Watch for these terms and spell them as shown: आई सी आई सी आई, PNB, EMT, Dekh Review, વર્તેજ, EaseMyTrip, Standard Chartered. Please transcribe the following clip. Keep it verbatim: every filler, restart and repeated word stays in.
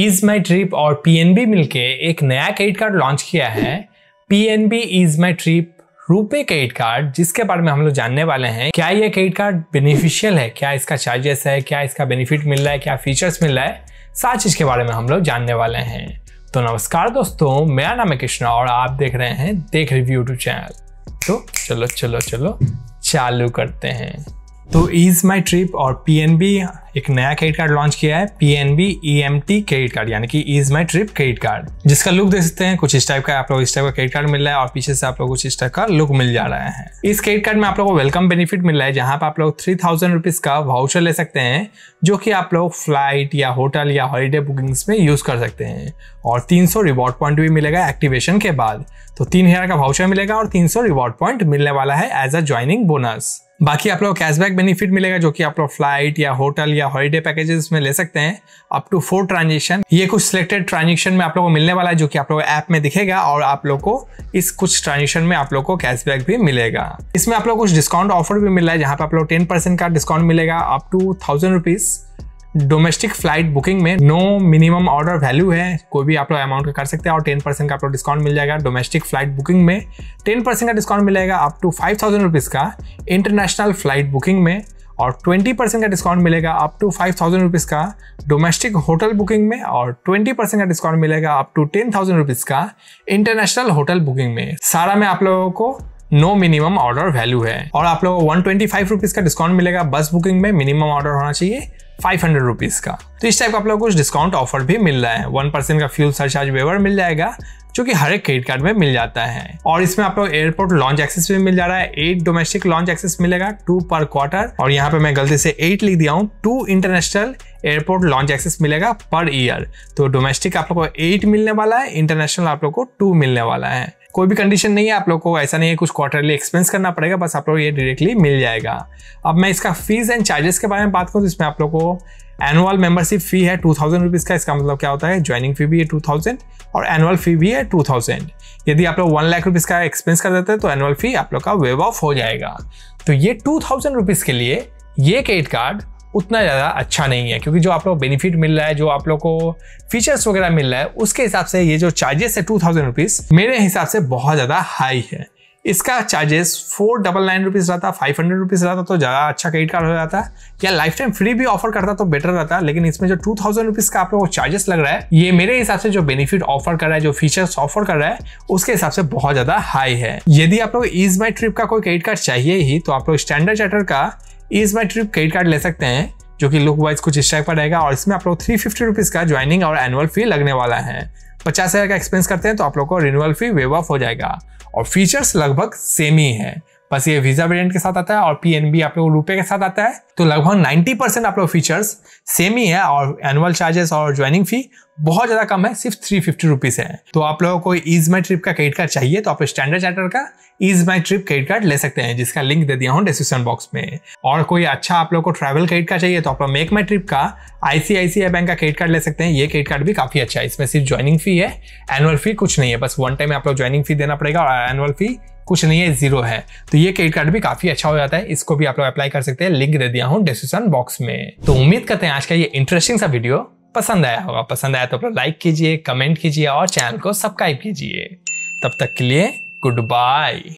EaseMyTrip और P N B मिलके एक नया क्रेडिट कार्ड लॉन्च किया है, पी एन बी EaseMyTrip रुपए क्रेडिट कार्ड, जिसके बारे में हम लोग जानने वाले हैं। क्या ये क्रेडिट कार्ड बेनिफिशियल है, क्या इसका चार्जेस है, क्या इसका बेनिफिट मिल रहा है, क्या फीचर्स मिल रहा है, सारी चीज के बारे में हम लोग जानने वाले हैं। तो नमस्कार दोस्तों, मेरा नाम है कृष्णा और आप देख रहे हैं देख रिव्यू यूट्यूब चैनल। तो चलो चलो चलो चालू करते हैं। तो EaseMyTrip और पी एन बी एक नया क्रेडिट कार्ड लॉन्च किया है, P N B E M T credit card यानी कि EaseMyTrip क्रेडिट कार्ड, जिसका लुक देख सकते हैं कुछ इस टाइप का। आप लोग इस टाइप का क्रेडिट कार्ड मिल रहा है और पीछे से आप लोग कुछ इस टाइप का लुक मिल जा रहा है। इस क्रेडिट कार्ड में आप लोग को वेलकम बेनिफिट मिल रहा है, जहाँ पर आप लोग थ्री थाउजेंड रुपीज का वाउचर ले सकते हैं, जो कि आप लोग फ्लाइट या होटल या हॉलीडे बुकिंग्स में यूज कर सकते हैं। और तीन सौ रिवॉर्ड पॉइंट भी मिलेगा एक्टिवेशन के बाद। तो तीन हजार का वाउचर मिलेगा और तीन सौ रिवॉर्ड पॉइंट मिलने वाला है एज अ ज्वाइनिंग बोनस। बाकी आप लोग कैशबैक बेनिफिट मिलेगा, जो कि आप लोग फ्लाइट या होटल या हॉलीडे पैकेजेस में ले सकते हैं अप टू फोर ट्रांजेक्शन। ये कुछ सिलेक्टेड ट्रांजेक्शन में आप लोगों को मिलने वाला है, जो कि आप लोग ऐप में दिखेगा और आप लोग को इस कुछ ट्रांजेक्शन में आप लोग को कैशबैक भी मिलेगा। इसमें आप लोग कुछ डिस्काउंट ऑफर भी मिल रहा है, जहाँ पर आप लोग टेन परसेंट का डिस्काउंट मिलेगा up to thousand rupees domestic flight booking में। नो मिनिमम ऑर्डर वैल्यू है, कोई भी आप लोग अमाउंट का कर सकते हैं। और टेन परसेंट का आप लोग डिस्काउंट मिल जाएगा डोमेस्टिक फ्लाइट बुकिंग में। टेन परसेंट का डिस्काउंट मिलेगा up to five thousand rupees का इंटरनेशनल फ्लाइट बुकिंग में। और ट्वेंटी परसेंट का डिस्काउंट मिलेगा up to five thousand rupees का डोमेस्टिक होटल बुकिंग में। और ट्वेंटी परसेंट का डिस्काउंट मिलेगा up to ten thousand rupees का इंटरनेशनल होटल बुकिंग में। सारा में आप लोगों को नो मिनिमम ऑर्डर वैल्यू है। और आप लोगों को वन ट्वेंटी फाइव रुपीज़ का डिस्काउंट मिलेगा बस बुकिंग में, मिनिमम ऑर्डर होना चाहिए फाइव हंड्रेड रुपीज़ का। तो इस टाइप का आप लोगों को कुछ डिस्काउंट ऑफर भी मिल रहा है। वन परसेंट का फ्यूल सरचार्ज वेवर मिल जाएगा, जो कि हर एक क्रेडिट कार्ड में मिल जाता है। और इसमें आप लोग एयरपोर्ट लॉन्च एक्सेस भी मिल जा रहा है। एट डोमेस्टिक लॉन्च एक्सेस मिलेगा, टू पर क्वार्टर। और यहाँ पे मैं गलती से एट लिख दिया हूँ, two international airport lounge access मिलेगा पर ईयर। तो डोमेस्टिक आप लोग को एट मिलने वाला है, इंटरनेशनल आप लोग को टू मिलने वाला है। कोई भी कंडीशन नहीं है, आप लोग को ऐसा नहीं है कुछ क्वार्टरली एक्सपेंस करना पड़ेगा, बस आप लोग ये डायरेक्टली मिल जाएगा। अब मैं इसका फीस एंड चार्जेस के बारे में बात करूँ, तो इसमें आप लोग को एनुअल मेंबरशिप फी है टू थाउजेंड रुपीज़ का। इसका मतलब क्या होता है, ज्वाइनिंग फी भी है टू थाउजेंड और एनुअल फी भी है टू थाउजेंड। यदि आप लोग वन लाख रुपीज़ का एक्सपेंस कर देते हैं तो एनुअल फी आप लोग का वेव ऑफ हो जाएगा। तो ये टू थाउजेंड रुपीज़ के लिए ये क्रेडिट कार्ड उतना ज़्यादा अच्छा नहीं है, क्योंकि जो आप लोग बेनिफिट मिल रहा है, जो आप लोग को फीचर्स वगैरह मिल रहा है, उसके हिसाब से ये जो चार्जेस है टू थाउजेंड रुपीज़ मेरे हिसाब से बहुत ज़्यादा हाई है। इसका charges four double nine rupees रहता, फाइव हंड्रेड रुपीज़ रहता तो ज़्यादा अच्छा क्रेडिट कार्ड हो जाता, या लाइफ टाइम फ्री भी ऑफर करता तो बेटर रहता। लेकिन इसमें जो टू थाउजेंड रुपीज़ का आप लोगों को चार्जेस लग रहा है, ये मेरे हिसाब से जो बेनिफिट ऑफर कर रहा है, जो फीचर्स ऑफर कर रहा है, उसके हिसाब से बहुत ज़्यादा हाई है। यदि आप लोग EaseMyTrip का कोई क्रेडिट कार्ड चाहिए ही, तो आप लोग स्टैंडर्ड चार्टर्ड का EaseMyTrip क्रेडिट कार्ड ले सकते हैं, जो कि लुक वाइज कुछ इस टाइप का रहेगा। और इसमें आप लोग थ्री फिफ्टी रुपीज़ का ज्वाइनिंग और एनुअल फी लगने वाला है। पचास हज़ार का एक्सपेंस करते हैं तो आप लोग को रिन्यूअल फी वेव ऑफ हो जाएगा। और फीचर्स लगभग सेम ही है, बस ये वीजा वेरिएंट के साथ आता है और पी एन बी आप लोग रुपए के साथ आता है। तो लगभग नब्बे परसेंट आप लोग फीचर्स सेम ही है और एनुअल चार्जेस और ज्वाइनिंग फी बहुत ज़्यादा कम है, सिर्फ थ्री फिफ्टी रुपीज़ है। तो आप लोगों को EaseMyTrip का क्रेडिट कार्ड चाहिए तो आप स्टैंडर्ड चार्टर्ड का EaseMyTrip क्रेडिट कार्ड ले सकते हैं, जिसका लिंक दे दिया हूँ डिस्क्रिप्शन बॉक्स में। और कोई अच्छा आप लोगों को ट्रैवल क्रेडिट कार्ड चाहिए तो आप लोग मेक माई ट्रिप का आई सी आई सी आई bank का क्रेडिट कार्ड ले सकते हैं। ये क्रेडिट कार्ड भी काफ़ी अच्छा है, इसमें सिर्फ ज्वाइनिंग फी है, एनुअल फी कुछ नहीं है, बस वन टाइम आप लोग ज्वाइनिंग फी देना पड़ेगा और एनुअल फी कुछ नहीं है, जीरो है। तो ये क्रेडिट कार्ड भी काफी अच्छा हो जाता है, इसको भी आप लोग अप्लाई कर सकते हैं, लिंक दे दिया हूँ डिस्क्रिप्शन बॉक्स में। तो उम्मीद करते हैं आज का ये इंटरेस्टिंग सा वीडियो पसंद आया होगा। पसंद आया तो आप लोग लाइक कीजिए, कमेंट कीजिए और चैनल को सब्सक्राइब कीजिए। तब तक के लिए गुड बाय।